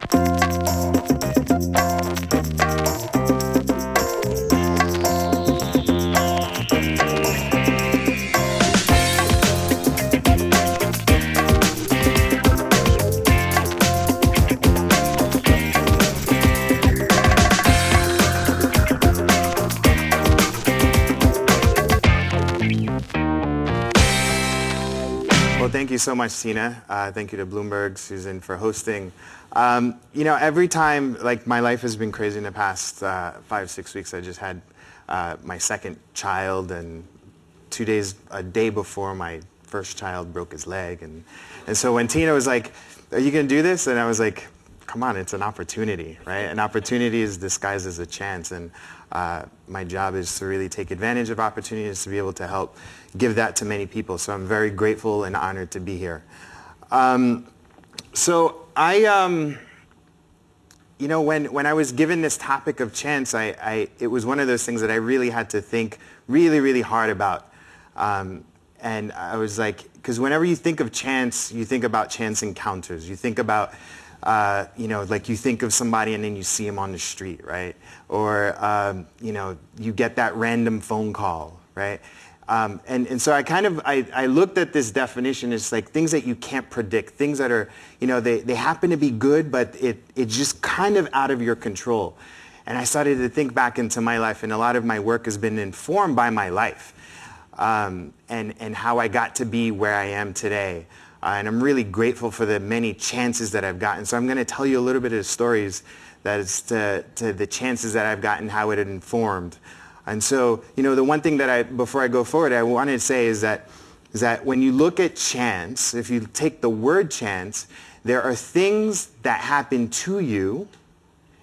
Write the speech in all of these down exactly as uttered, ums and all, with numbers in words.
Thank you so much, Tina. Uh, thank you to Bloomberg, Susan, for hosting. Um, you know, every time, like, my life has been crazy in the past uh, five, six weeks. I just had uh, my second child, and two days, a day before my first child broke his leg. And, and so when Tina was like, are you going to do this? And I was like, come on, it's an opportunity, right? An opportunity is disguised as a chance. And uh, my job is to really take advantage of opportunities to be able to help give that to many people. So I'm very grateful and honored to be here. Um, so I, um, you know, when, when I was given this topic of chance, I, I, it was one of those things that I really had to think really, really hard about. Um, and I was like, because whenever you think of chance, you think about chance encounters. You think about, uh, you know, like you think of somebody and then you see him on the street, right? Or, um, you know, you get that random phone call, right? Um, and, and so I kind of, I, I looked at this definition as like things that you can't predict, things that are, you know, they, they happen to be good, but it, it's just kind of out of your control. And I started to think back into my life, and a lot of my work has been informed by my life um, and, and how I got to be where I am today. Uh, and I'm really grateful for the many chances that I've gotten. So I'm going to tell you a little bit of stories that is to, to the chances that I've gotten, how it had informed. And so, you know, the one thing that I, before I go forward, I wanted to say is that, is that when you look at chance, if you take the word chance, there are things that happen to you,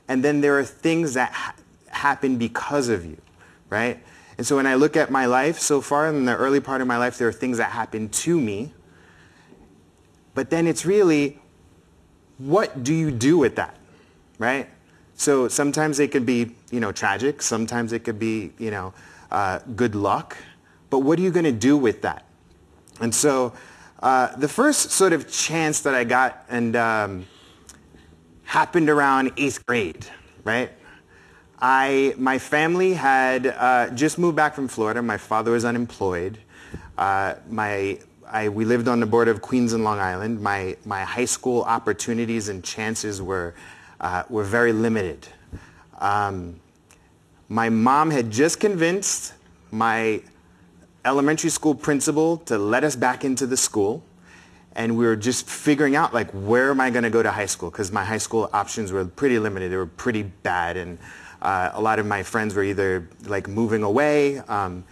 and then there are things that ha happen because of you, right? And so when I look at my life so far, in the early part of my life, there are things that happen to me, but then it's really, what do you do with that, right? So sometimes it could be, you know, tragic. Sometimes it could be, you know, uh, good luck. But what are you going to do with that? And so uh, the first sort of chance that I got and um, happened around eighth grade, right? I, my family had uh, just moved back from Florida. My father was unemployed. Uh, my, I, we lived on the border of Queens and Long Island. My, my high school opportunities and chances were Uh, were very limited. Um, my mom had just convinced my elementary school principal to let us back into the school, and we were just figuring out, like, where am I going to go to high school? Because my high school options were pretty limited. They were pretty bad, and uh, a lot of my friends were either, like, moving away. Um,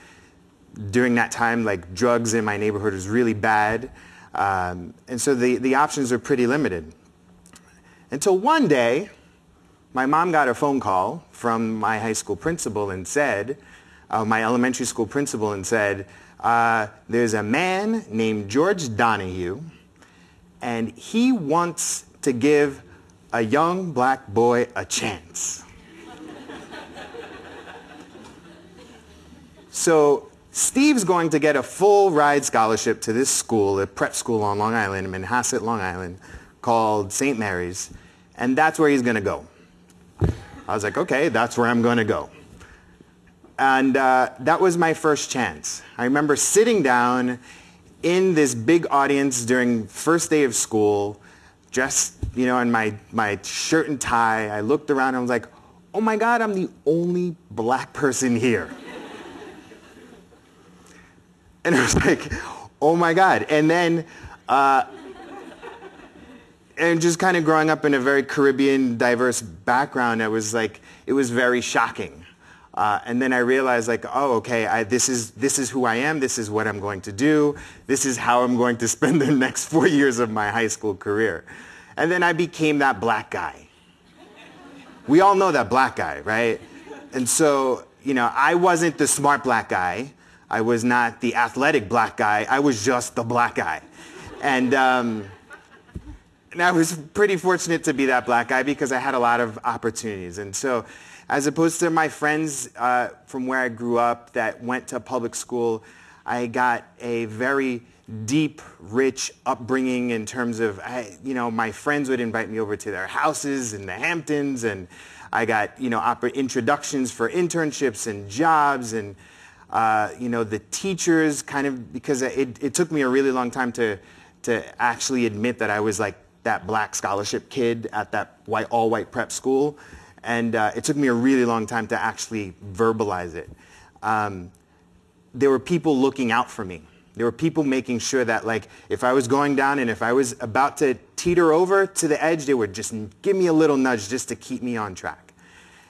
during that time, like, drugs in my neighborhood was really bad, um, and so the, the options were pretty limited. Until one day, my mom got a phone call from my high school principal and said, uh, my elementary school principal and said, uh, there's a man named George Donahue, and he wants to give a young black boy a chance. So Steve's going to get a full ride scholarship to this school, a prep school on Long Island, Manhasset, Long Island, called Saint Mary's, and that's where he's going to go. I was like, okay, that's where I'm going to go. And uh, that was my first chance. I remember sitting down in this big audience during first day of school, dressed, you know, in my, my shirt and tie. I looked around and I was like, oh my God, I'm the only black person here. And I was like, oh my God. And then, uh, And just kind of growing up in a very Caribbean diverse background, I was like, it was very shocking. Uh, and then I realized, like, oh, okay, I, this is this is who I am. This is what I'm going to do. This is how I'm going to spend the next four years of my high school career. And then I became that black guy. We all know that black guy, right? And so, you know, I wasn't the smart black guy. I was not the athletic black guy. I was just the black guy. And Um, And I was pretty fortunate to be that black guy because I had a lot of opportunities. And so as opposed to my friends uh, from where I grew up that went to public school, I got a very deep, rich upbringing in terms of, I, you know, my friends would invite me over to their houses in the Hamptons, and I got, you know, oper introductions for internships and jobs, and, uh, you know, the teachers kind of, because it, it took me a really long time to, to actually admit that I was like that black scholarship kid at that white, all white prep school. And uh, it took me a really long time to actually verbalize it. Um, there were people looking out for me. There were people making sure that, like, if I was going down and if I was about to teeter over to the edge, they would just give me a little nudge just to keep me on track.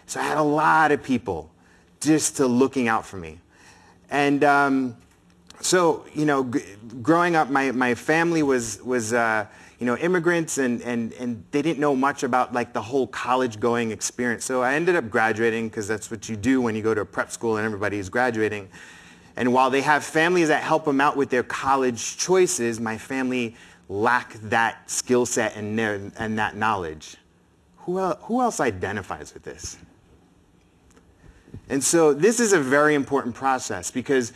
So I had a lot of people just to looking out for me. And um, so, you know, g growing up, my, my family was, was uh, you know, immigrants, and, and, and they didn't know much about, like, the whole college-going experience. So I ended up graduating, because that's what you do when you go to a prep school and everybody's graduating. And while they have families that help them out with their college choices, my family lacked that skill set and, and that knowledge. Who, el who else identifies with this? And so this is a very important process, because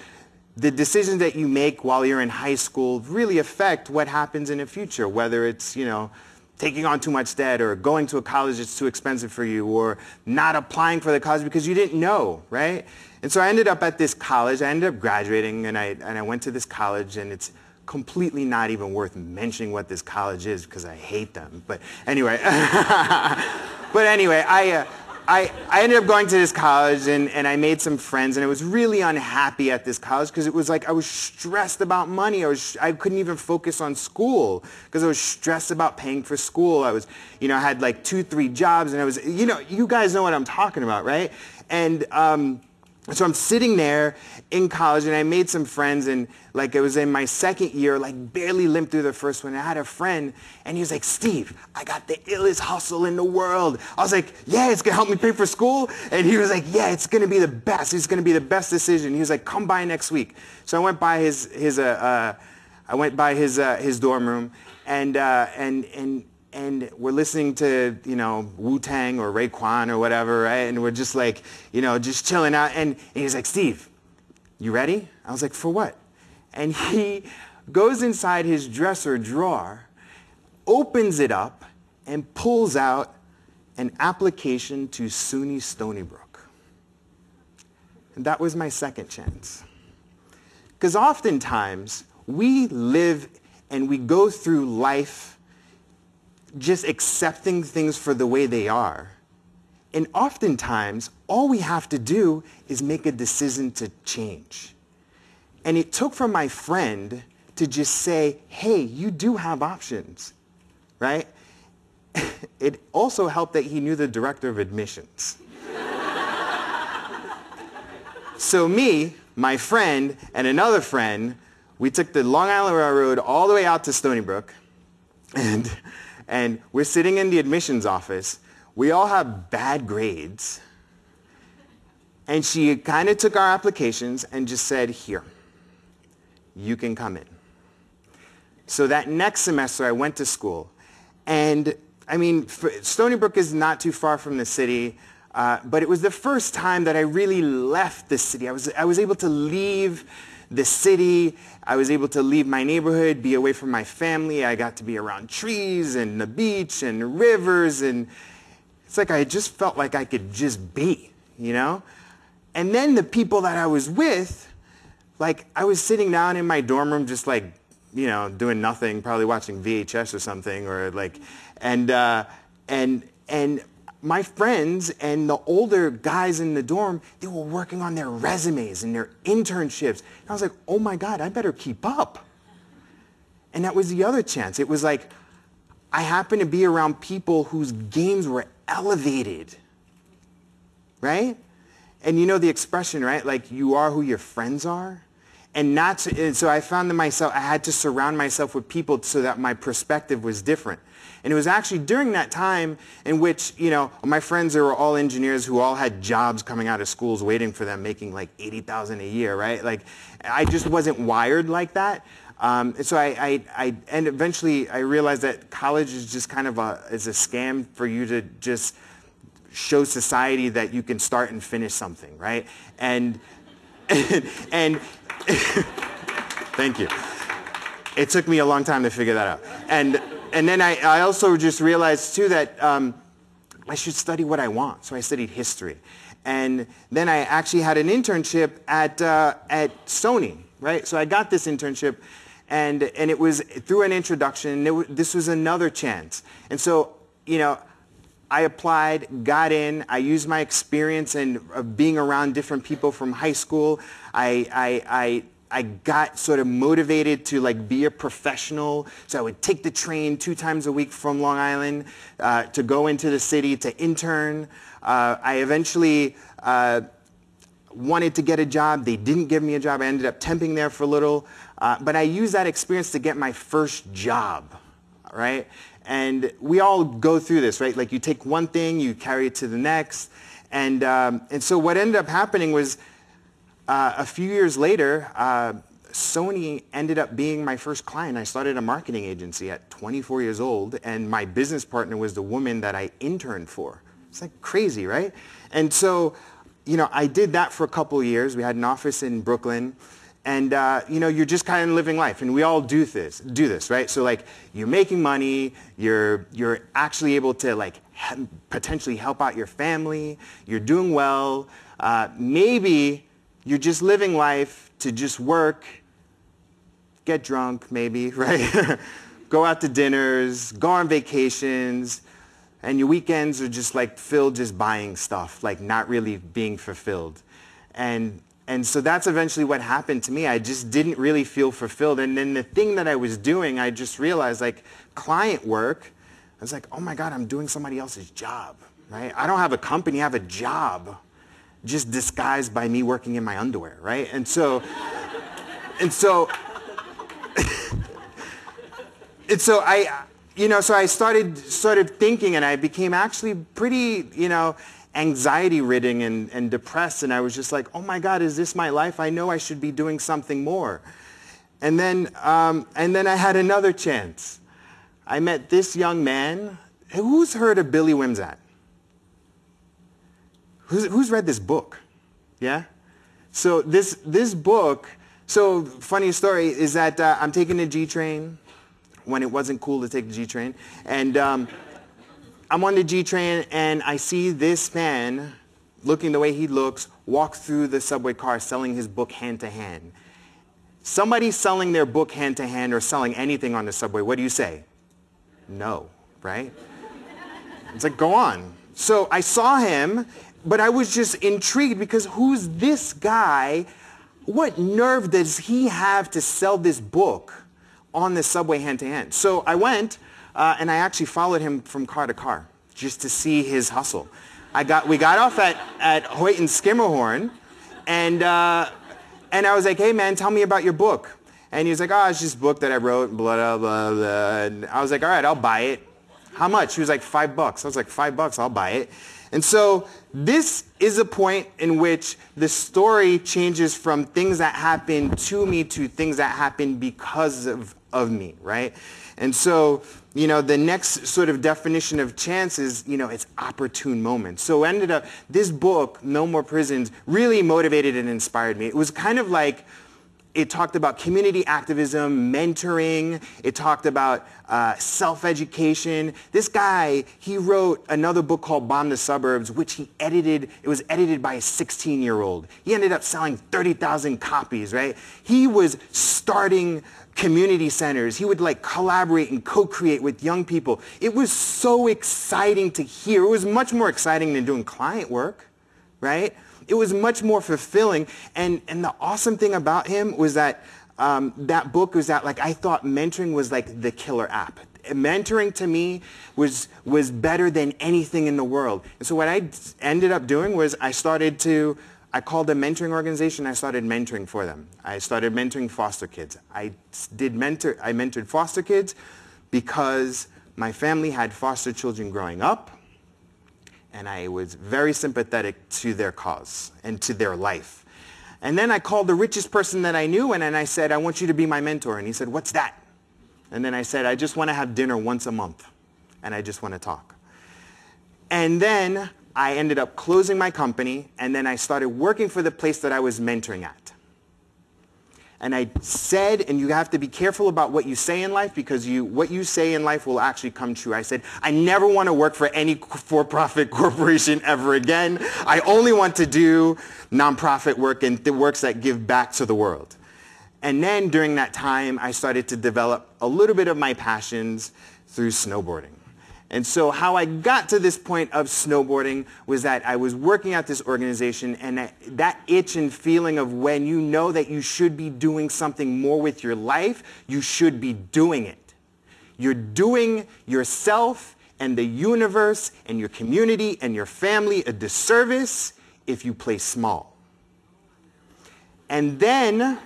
the decisions that you make while you're in high school really affect what happens in the future, whether it's, you know, taking on too much debt, or going to a college that's too expensive for you, or not applying for the college because you didn't know, right? And so I ended up at this college. I ended up graduating, and I, and I went to this college, and it's completely not even worth mentioning what this college is, because I hate them. But anyway, but anyway, I, uh, I, I ended up going to this college, and, and I made some friends, and I was really unhappy at this college, because it was like I was stressed about money. I, was, I couldn't even focus on school, because I was stressed about paying for school. I was, you know, I had like two, three jobs, and I was, you know, you guys know what I'm talking about, right? And, um, so I'm sitting there in college, and I made some friends, and like it was in my second year, like barely limped through the first one. I had a friend, and he was like, "Steve, I got the illest hustle in the world." I was like, "Yeah, it's gonna help me pay for school." And he was like, "Yeah, it's gonna be the best. It's gonna be the best decision." He was like, "Come by next week." So I went by his his uh, uh I went by his uh, his dorm room, and uh, and and and we're listening to, you know, Wu-Tang or Raekwon or whatever, right? And we're just like, you know, just chilling out. And, and he's like, "Steve, you ready?" I was like, "For what?" And he goes inside his dresser drawer, opens it up, and pulls out an application to SUNY Stony Brook. And that was my second chance. Because oftentimes, we live and we go through life just accepting things for the way they are. And oftentimes, all we have to do is make a decision to change. And it took for my friend to just say, "Hey, you do have options," right? It also helped that he knew the director of admissions. So me, my friend, and another friend, we took the Long Island Railroad all the way out to Stony Brook, and and we're sitting in the admissions office. We all have bad grades. And she kind of took our applications and just said, "Here, you can come in." So that next semester, I went to school. And I mean, Stony Brook is not too far from the city, uh, but it was the first time that I really left the city. I was, I was able to leave the city. I was able to leave my neighborhood, be away from my family. I got to be around trees and the beach and rivers, and it's like I just felt like I could just be, you know? And then the people that I was with, like I was sitting down in my dorm room just like, you know, doing nothing, probably watching V H S or something, or like, and, uh, and, and my friends and the older guys in the dorm, they were working on their resumes and their internships. And I was like, "Oh my God, I better keep up." And that was the other chance. It was like, I happened to be around people whose games were elevated, right? And you know the expression, right? Like, you are who your friends are. And, not to, and so I found that myself, I had to surround myself with people so that my perspective was different. And it was actually during that time in which, you know, my friends were all engineers who all had jobs coming out of schools waiting for them, making like eighty thousand dollars a year, right? Like, I just wasn't wired like that. Um, and so I, I, I, and eventually I realized that college is just kind of a, is a scam for you to just show society that you can start and finish something, right? And, and, and thank you. It took me a long time to figure that out. And, and then I, I also just realized, too, that um, I should study what I want. So I studied history. And then I actually had an internship at, uh, at Sony, right? So I got this internship, and, and it was through an introduction. It was, this was another chance. And so, you know, I applied, got in. I used my experience and uh, being around different people from high school. I, I, I, I got sort of motivated to like be a professional. So I would take the train two times a week from Long Island uh, to go into the city to intern. Uh, I eventually uh, wanted to get a job. They didn't give me a job. I ended up temping there for a little. Uh, but I used that experience to get my first job, right? And we all go through this, right? Like you take one thing, you carry it to the next. And, um, and so what ended up happening was uh, a few years later, uh, Sony ended up being my first client. I started a marketing agency at twenty-four years old, and my business partner was the woman that I interned for. It's like crazy, right? And so, you know, I did that for a couple of years. We had an office in Brooklyn. And, uh, you know, you're just kind of living life. And we all do this, do this, right? So, like, you're making money. You're, you're actually able to, like, he- potentially help out your family. You're doing well. Uh, maybe you're just living life to just work, get drunk, maybe, right? Go out to dinners, go on vacations. And your weekends are just, like, filled just buying stuff, like, not really being fulfilled. And... And so that's eventually what happened to me. I just didn't really feel fulfilled. And then the thing that I was doing, I just realized, like, client work, I was like, oh my God, I'm doing somebody else's job, right? I don't have a company, I have a job just disguised by me working in my underwear, right? And so, and so, and so I, you know, so I started sort of thinking, and I became actually pretty, you know, anxiety-ridden and, and depressed, and I was just like, oh my God, is this my life? I know I should be doing something more. And then, um, and then I had another chance. I met this young man. Who's heard of Billy Wimsatt? Who's, who's read this book? Yeah? So this, this book, so funny story is that uh, I'm taking the G train when it wasn't cool to take the G train, and um, I'm on the G train, and I see this man, looking the way he looks, walk through the subway car selling his book hand-to-hand. Somebody selling their book hand-to-hand or selling anything on the subway, what do you say? No, right? It's like, go on. So I saw him, but I was just intrigued because who's this guy? What nerve does he have to sell this book on the subway hand-to-hand? So I went. Uh, and I actually followed him from car to car just to see his hustle. I got, we got off at, at Hoyt and Skimmerhorn, and, uh, and I was like, hey man, tell me about your book. And he was like, oh, it's this book that I wrote, blah, blah, blah, blah. And I was like, all right, I'll buy it. How much? He was like, five bucks. I was like, five bucks, I'll buy it. And so this is a point in which the story changes from things that happened to me to things that happened because of, of me, right? And so, you know, the next sort of definition of chance is, you know, it's opportune moments. So ended up, this book, No More Prisons, really motivated and inspired me. It was kind of like, it talked about community activism, mentoring. It talked about uh, self-education. This guy, he wrote another book called Bomb the Suburbs, which he edited. It was edited by a sixteen-year-old. He ended up selling thirty thousand copies, right? He was starting community centers. He would like collaborate and co-create with young people. It was so exciting to hear. It was much more exciting than doing client work, right? It was much more fulfilling. And, and the awesome thing about him was that um, that book was that like I thought mentoring was like the killer app. Mentoring to me was, was better than anything in the world. And so what I ended up doing was I started to I called a mentoring organization. I started mentoring for them. I started mentoring foster kids. I did mentor. I mentored foster kids because my family had foster children growing up, and I was very sympathetic to their cause and to their life. And then I called the richest person that I knew, and, and I said, I want you to be my mentor. And he said, what's that? And then I said, I just want to have dinner once a month, and I just want to talk. And then I ended up closing my company, and then I started working for the place that I was mentoring at. And I said, and you have to be careful about what you say in life, because you, what you say in life will actually come true. I said, I never want to work for any for-profit corporation ever again. I only want to do nonprofit work and the works that give back to the world. And then during that time, I started to develop a little bit of my passions through snowboarding. And so how I got to this point of snowboarding was that I was working at this organization, and that, that itch and feeling of when you know that you should be doing something more with your life, you should be doing it. You're doing yourself and the universe and your community and your family a disservice if you play small. And then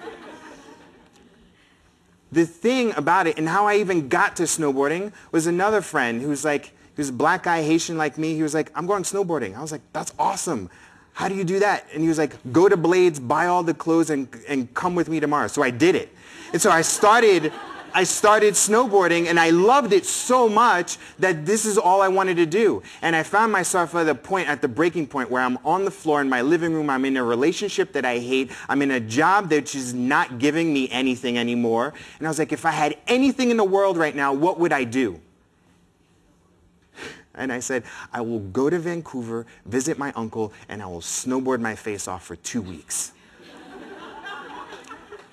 the thing about it, and how I even got to snowboarding, was another friend who's like, he was a black guy, Haitian like me. He was like, I'm going snowboarding. I was like, that's awesome. How do you do that? And he was like, go to Blades, buy all the clothes, and, and come with me tomorrow. So I did it. And so I started, I started snowboarding, and I loved it so much that this is all I wanted to do. And I found myself at the point, at the breaking point, where I'm on the floor in my living room, I'm in a relationship that I hate, I'm in a job that's just not giving me anything anymore. And I was like, if I had anything in the world right now, what would I do? And I said, I will go to Vancouver, visit my uncle, and I will snowboard my face off for two weeks.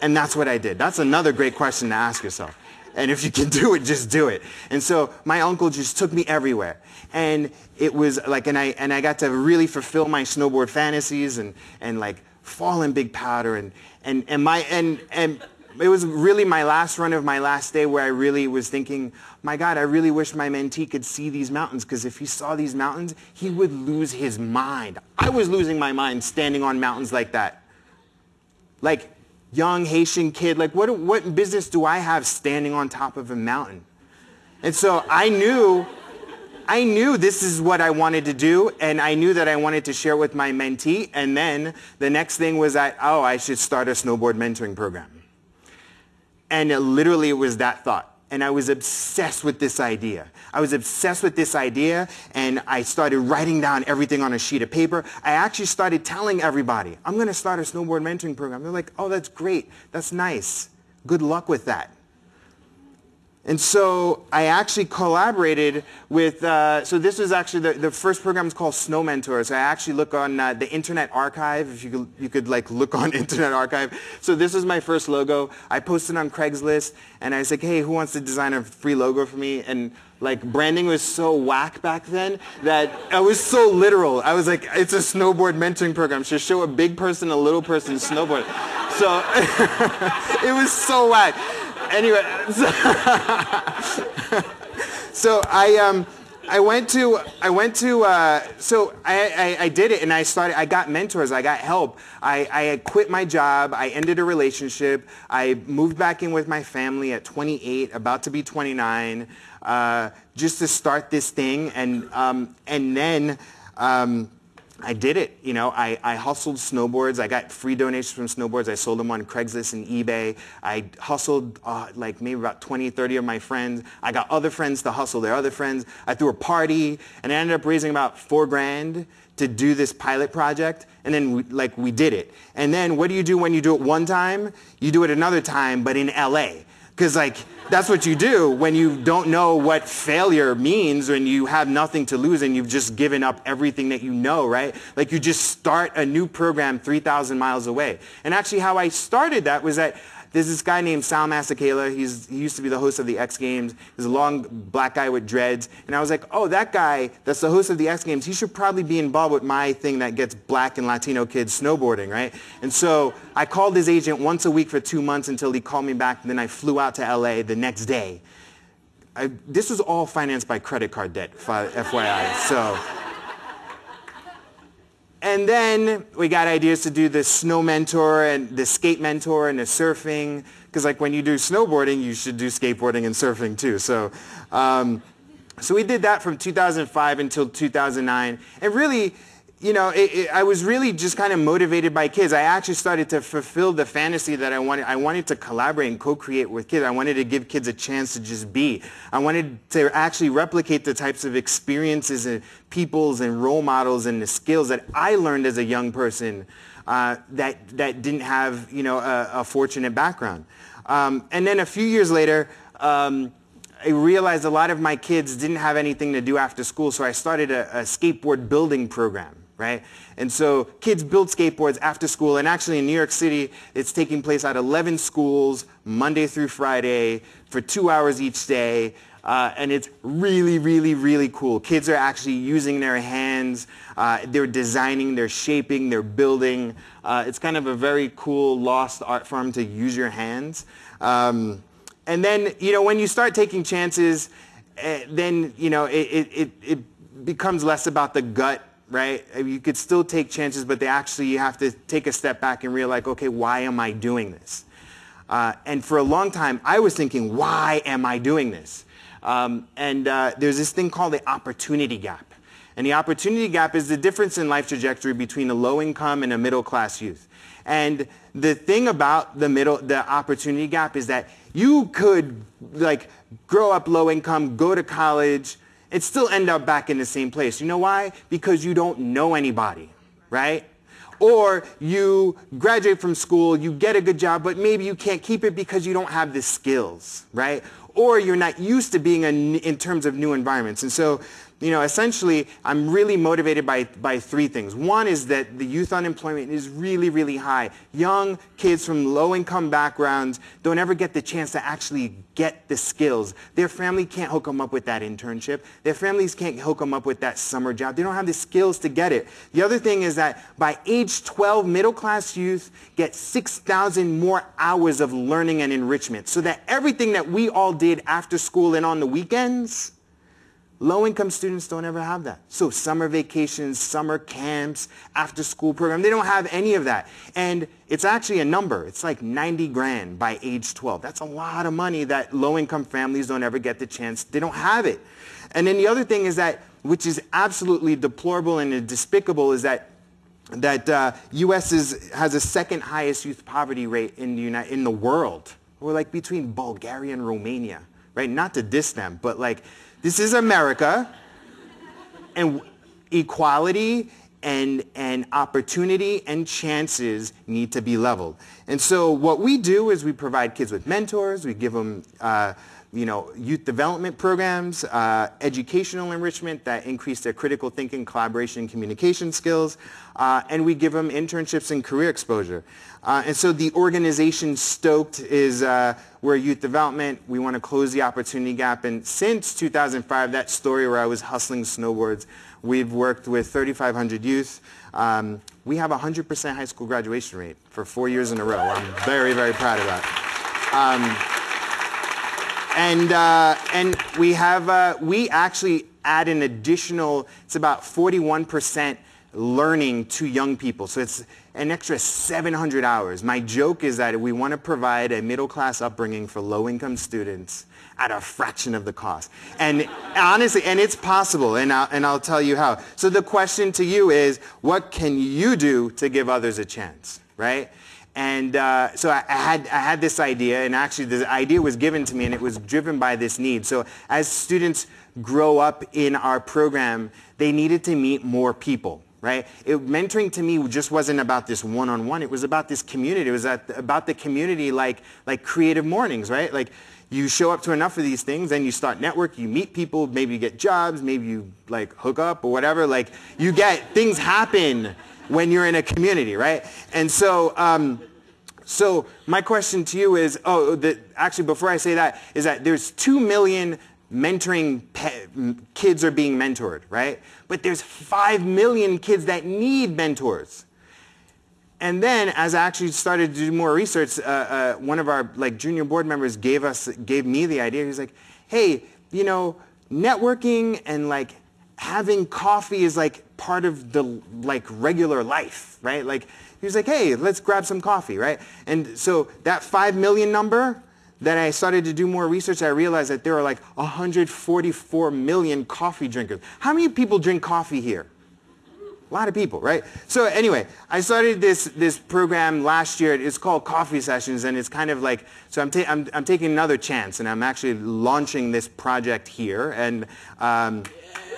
And that's what I did. That's another great question to ask yourself. And if you can do it, just do it. And so my uncle just took me everywhere. And it was like, and I, and I got to really fulfill my snowboard fantasies and, and like fall in big powder. And, and, and, my, and, and it was really my last run of my last day where I really was thinking, my God, I really wish my mentee could see these mountains, because if he saw these mountains, he would lose his mind. I was losing my mind standing on mountains like that. Like, young Haitian kid, like what, what business do I have standing on top of a mountain? And so I knew, I knew this is what I wanted to do, and I knew that I wanted to share with my mentee. And then the next thing was that, oh, I should start a snowboard mentoring program. And it literally was that thought. And I was obsessed with this idea. I was obsessed with this idea, and I started writing down everything on a sheet of paper. I actually started telling everybody, I'm gonna start a snowboard mentoring program. They're like, oh, that's great, that's nice. Good luck with that. And so I actually collaborated with, uh, so this was actually, the, the first program is called Snow Mentors. I actually look on uh, the Internet Archive, if you could, you could like look on Internet Archive. So this was my first logo. I posted on Craigslist, and I was like, hey, who wants to design a free logo for me? And like branding was so whack back then that I was so literal. I was like, it's a snowboard mentoring program. Just show a big person, a little person snowboard. So it was so whack. Anyway, so, so I um I went to I went to uh, so I, I I did it, and I started I got mentors, I got help. I I had quit my job, I ended a relationship, I moved back in with my family at twenty-eight, about to be twenty-nine, uh, just to start this thing, and um and then um. I did it, you know, I, I hustled snowboards, I got free donations from snowboards, I sold them on Craigslist and eBay, I hustled uh, like maybe about twenty, thirty of my friends, I got other friends to hustle their other friends, I threw a party, and I ended up raising about four grand to do this pilot project, and then we, like we did it. And then what do you do when you do it one time? You do it another time, but in L A. Because like, that's what you do when you don't know what failure means, when you have nothing to lose and you've just given up everything that you know, right? Like you just start a new program three thousand miles away. And actually how I started that was that there's this guy named Sal Masekela. He's, he used to be the host of the X Games. He's a long black guy with dreads. And I was like, oh, that guy that's the host of the X Games, he should probably be involved with my thing that gets black and Latino kids snowboarding, right? And so I called his agent once a week for two months until he called me back. And then I flew out to L A the next day. I, this was all financed by credit card debt, F Y I. So. And then we got ideas to do the snow mentor and the skate mentor and the surfing. Because like when you do snowboarding, you should do skateboarding and surfing too. So, um, so we did that from two thousand five until two thousand nine. And really, you know, it, it, I was really just kind of motivated by kids. I actually started to fulfill the fantasy that I wanted. I wanted to collaborate and co-create with kids. I wanted to give kids a chance to just be. I wanted to actually replicate the types of experiences and peoples and role models and the skills that I learned as a young person uh, that that didn't have, you know, a, a fortunate background. Um, and then a few years later, um, I realized a lot of my kids didn't have anything to do after school, so I started a, a skateboard building program, right? And so kids build skateboards after school, and actually in New York City, it's taking place at eleven schools, Monday through Friday, for two hours each day. Uh, and it's really, really, really cool. Kids are actually using their hands. Uh, they're designing, they're shaping, they're building. Uh, it's kind of a very cool lost art form to use your hands. Um, and then, you know, when you start taking chances, uh, then, you know, it, it, it becomes less about the gut, right? You could still take chances, but they actually, you have to take a step back and realize, okay, why am I doing this? Uh, and for a long time, I was thinking, why am I doing this? Um, and uh, there's this thing called the opportunity gap. And the opportunity gap is the difference in life trajectory between a low-income and a middle-class youth. And the thing about the middle, the opportunity gap is that you could, like, grow up low-income, go to college, and still end up back in the same place. You know why? Because you don't know anybody, right? Or you graduate from school, you get a good job, but maybe you can't keep it because you don't have the skills, right? Or you're not used to being in, in terms of new environments. And so, you know, essentially, I'm really motivated by, by three things. One is that the youth unemployment is really, really high. Young kids from low-income backgrounds don't ever get the chance to actually get the skills. Their family can't hook them up with that internship. Their families can't hook them up with that summer job. They don't have the skills to get it. The other thing is that by age twelve, middle-class youth get six thousand more hours of learning and enrichment, so that everything that we all did after school and on the weekends, low-income students don't ever have that. So summer vacations, summer camps, after-school program, they don't have any of that. And it's actually a number. It's like ninety grand by age twelve. That's a lot of money that low-income families don't ever get the chance. They don't have it. And then the other thing is that, which is absolutely deplorable and despicable, is that that uh, U S is, has the second highest youth poverty rate in the United, in the world. We're like between Bulgaria and Romania, right? Not to diss them, but like, this is America, and equality and, and opportunity and chances need to be leveled. And so what we do is we provide kids with mentors, we give them uh, you know, youth development programs, uh, educational enrichment that increase their critical thinking, collaboration, and communication skills, uh, and we give them internships and career exposure. Uh, and so the organization Stoked is uh, we're youth development. We want to close the opportunity gap. And since two thousand five, that story where I was hustling snowboards, we've worked with thirty-five hundred youth. Um, we have a one hundred percent high school graduation rate for four years in a row. I'm very, very proud of that. Um, and, uh, and we have, uh, we actually add an additional, it's about forty-one percent learning to young people. So it's an extra seven hundred hours. My joke is that we want to provide a middle-class upbringing for low-income students at a fraction of the cost. And honestly, and it's possible, and I'll, and I'll tell you how. So the question to you is, what can you do to give others a chance, right? And uh, so I, I, had, I had this idea, and actually the idea was given to me, and it was driven by this need. So as students grow up in our program, they needed to meet more people. Right? It, mentoring to me just wasn't about this one-on-one. It was about this community. It was at, about the community, like like Creative Mornings, right? Like you show up to enough of these things, and you start networking. You meet people. Maybe you get jobs. Maybe you like hook up or whatever. Like you get things happen when you're in a community, right? And so, um, so my question to you is, oh, the, actually, before I say that, is that there's two million. Mentoring pe kids are being mentored, right? But there's five million kids that need mentors. And then, as I actually started to do more research, uh, uh, one of our like junior board members gave us, gave me the idea. He's like, hey, you know, networking and like having coffee is like part of the like regular life, right? Like, he was like, hey, let's grab some coffee, right? And so that five million number, that I started to do more research, I realized that there are like one hundred forty-four million coffee drinkers. How many people drink coffee here? A lot of people, right? So anyway, I started this, this program last year. It's called Coffee Sessions, and it's kind of like, so I'm, ta I'm, I'm taking another chance, and I'm actually launching this project here. And um,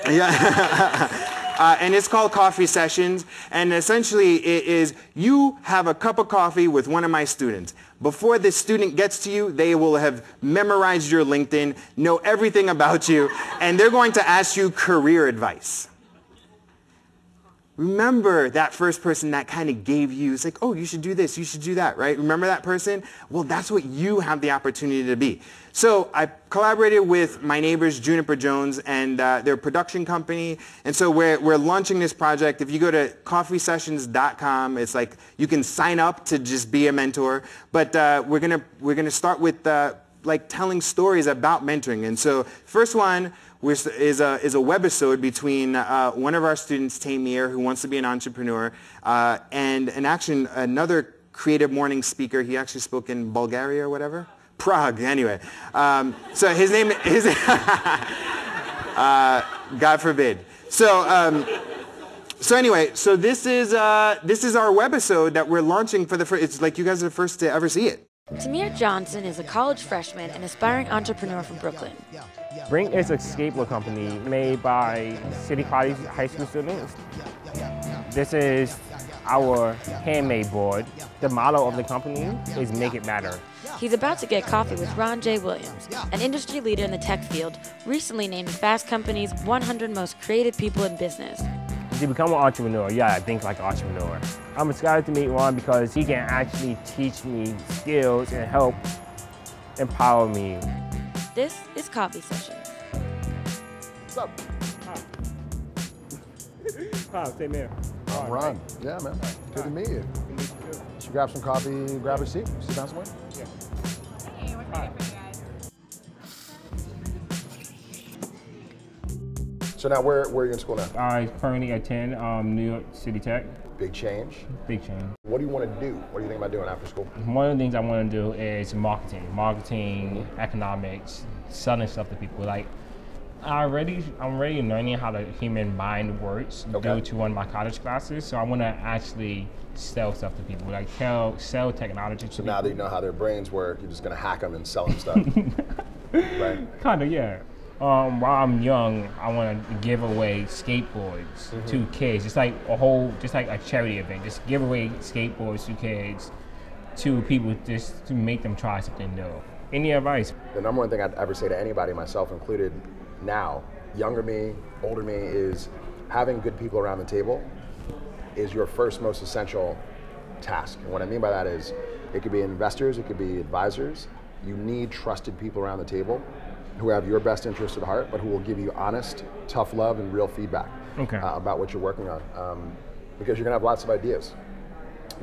yeah. Uh, and it's called Coffee Sessions. And essentially it is, you have a cup of coffee with one of my students. Before the student gets to you, they will have memorized your LinkedIn, know everything about you, and they're going to ask you career advice. Remember that first person that kind of gave you, it's like, oh, you should do this, you should do that, right? Remember that person? Well, that's what you have the opportunity to be. So I collaborated with my neighbors, Juniper Jones, and uh, their production company. And so we're, we're launching this project. If you go to coffee sessions dot com, it's like you can sign up to just be a mentor. But uh, we're gonna, we're gonna start with uh, like telling stories about mentoring. And so first one, which is a, is a webisode between uh, one of our students, Tamir, who wants to be an entrepreneur, uh, and an action, another Creative Mornings speaker. He actually spoke in Bulgaria or whatever. Prague, anyway. Um, so his name is, uh, God forbid. So, um, so anyway, so this is, uh, this is our webisode that we're launching for the first, it's like you guys are the first to ever see it. Tamir Johnson is a college freshman and aspiring entrepreneur from Brooklyn. Brink is a skateboard company made by City College high school students. This is our handmade board. The motto of the company is make it matter. He's about to get coffee with Ron J. Williams, an industry leader in the tech field, recently named Fast Company's one hundred most creative people in business. To become an entrepreneur, yeah, I think like an entrepreneur. I'm excited to meet Ron because he can actually teach me skills and help empower me. This is Coffee Sessions. What's up? Hi. Hi, same here. I'm Ron. Yeah, man. Hi. Good to meet you. Good to meet you. Should we grab some coffee, grab a seat? Sit down somewhere? Yeah. Hey, what's up for you guys? So now, where, where are you in school now? I currently attend um, New York City Tech. Big change? Big change. What do you want to do? What do you think about doing after school? One of the things I want to do is marketing. Marketing, economics, selling stuff to people. Like, I already, I'm already learning how the human mind works okay. due to one of my college classes, so I want to actually sell stuff to people, like tell, sell technology to So people. Now that you know how their brains work, you're just going to hack them and sell them stuff, right? Kind of, yeah. Um, while I'm young, I want to give away skateboards mm-hmm. to kids. It's like a whole, just like a charity event. Just give away skateboards to kids, to people, just to make them try something new. Any advice? The number one thing I'd ever say to anybody, myself included, now, younger me, older me, is having good people around the table is your first most essential task. And what I mean by that is, it could be investors, it could be advisors. You need trusted people around the table who have your best interest at heart, but who will give you honest, tough love, and real feedback okay. uh, about what you're working on. Um, because you're gonna have lots of ideas,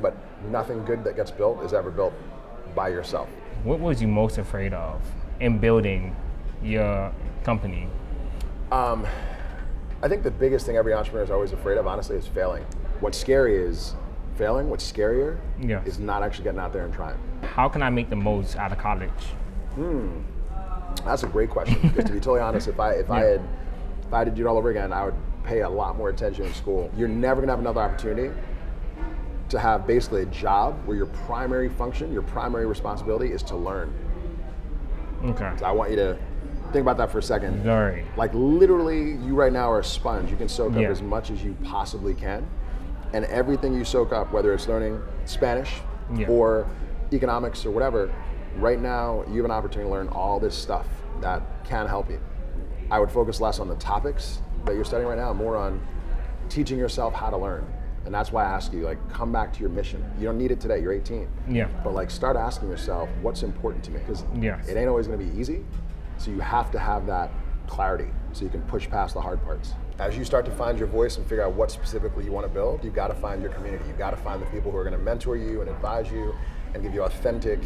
but nothing good that gets built is ever built by yourself. What was you most afraid of in building your company? Um, I think the biggest thing every entrepreneur is always afraid of, honestly, is failing. What's scary is failing. What's scarier yeah. is not actually getting out there and trying. How can I make the most out of college? Hmm. That's a great question. Because to be totally honest, if I if yeah. I had if I had to do it all over again, I would pay a lot more attention in school. You're never gonna have another opportunity to have basically a job where your primary function, your primary responsibility is to learn. Okay. So I want you to think about that for a second. Sorry. Like literally, you right now are a sponge. You can soak yeah. up as much as you possibly can, and everything you soak up, whether it's learning Spanish yeah. or economics or whatever. Right now, you have an opportunity to learn all this stuff that can help you. I would focus less on the topics that you're studying right now, more on teaching yourself how to learn. And that's why I ask you, like, come back to your mission. You don't need it today, you're eighteen. Yeah. But like, start asking yourself, what's important to me? Because yes. it ain't always gonna be easy, so you have to have that clarity so you can push past the hard parts. As you start to find your voice and figure out what specifically you wanna build, you've gotta find your community. You've gotta find the people who are gonna mentor you and advise you and give you authentic,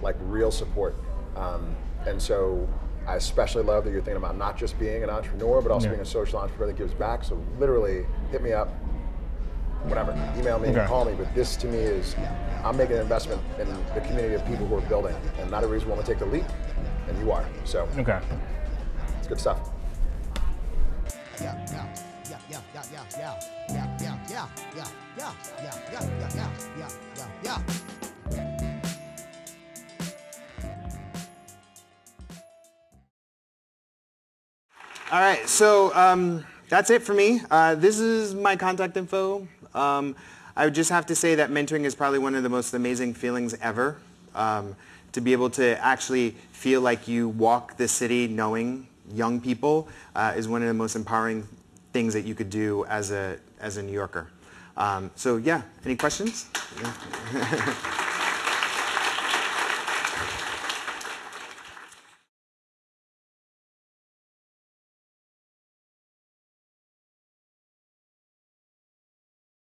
like real support. Um, and so I especially love that you're thinking about not just being an entrepreneur, but also yeah. being a social entrepreneur that gives back. So literally hit me up, whatever, email me, okay. call me. But this to me is, I'm making an investment in the community of people who are building. And not everybody's willing to take the leap, and you are. So okay. it's good stuff. Yeah, yeah, yeah, yeah, yeah, yeah, yeah, yeah, yeah, yeah, yeah, yeah, yeah, yeah, yeah, yeah, yeah. All right, so um, that's it for me. Uh, this is my contact info. Um, I would just have to say that mentoring is probably one of the most amazing feelings ever. Um, to be able to actually feel like you walk the city knowing young people uh, is one of the most empowering things that you could do as a, as a New Yorker. Um, so yeah, any questions?